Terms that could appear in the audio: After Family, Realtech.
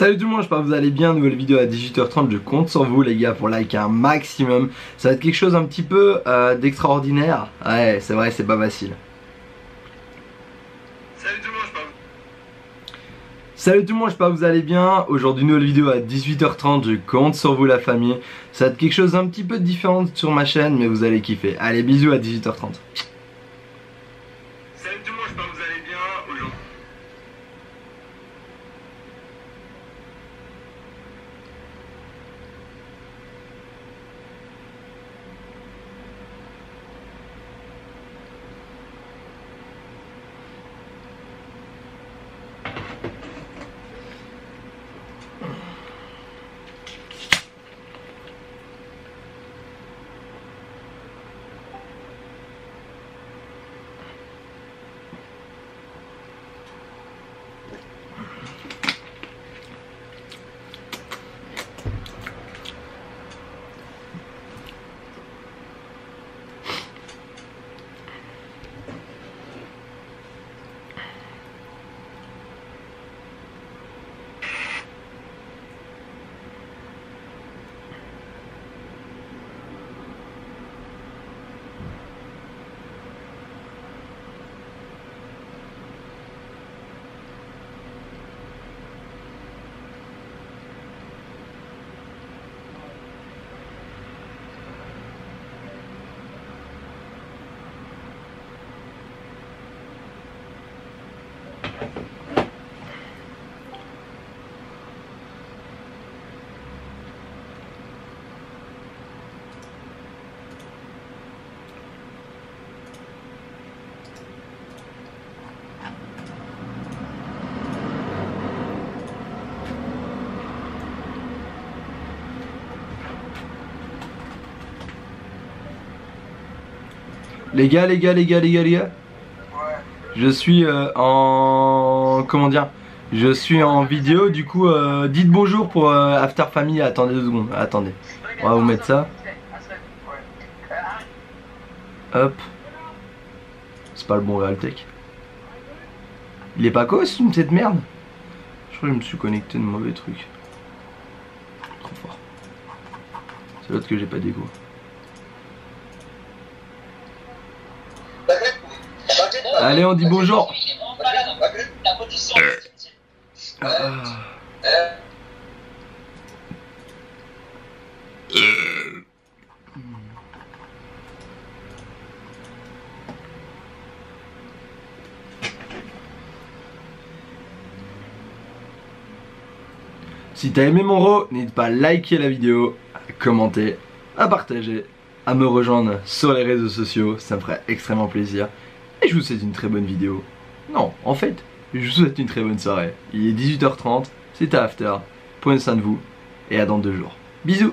Salut tout le monde, j'espère que vous allez bien, nouvelle vidéo à 18h30, je compte sur vous les gars pour liker un maximum. Ça va être quelque chose un petit peu d'extraordinaire, ouais c'est vrai, c'est pas facile. Salut tout le monde, j'espère que vous allez bien. Aujourd'hui nouvelle vidéo à 18h30, je compte sur vous la famille. Ça va être quelque chose d'un petit peu différent sur ma chaîne mais vous allez kiffer. Allez bisous à 18h30. Salut tout le monde, j'espère que vous allez bien. Aujourd'hui... Les gars, je suis en... comment dire, je suis en vidéo, du coup dites bonjour pour After Family. Attendez 2 secondes, attendez, on va vous mettre ça. Hop. C'est pas le bon Realtech. Il est pas costume cette merde. Je crois que je me suis connecté de mauvais truc. Trop fort. C'est l'autre que j'ai pas d'égo. Allez, on dit bonjour. Si t'as aimé mon row, n'hésite pas à liker la vidéo, à commenter, à partager, à me rejoindre sur les réseaux sociaux, ça me ferait extrêmement plaisir. Et je vous souhaite une très bonne vidéo. Non, en fait, je vous souhaite une très bonne soirée. Il est 18h30, c'est à After. Prenez soin de vous et à dans 2 jours. Bisous.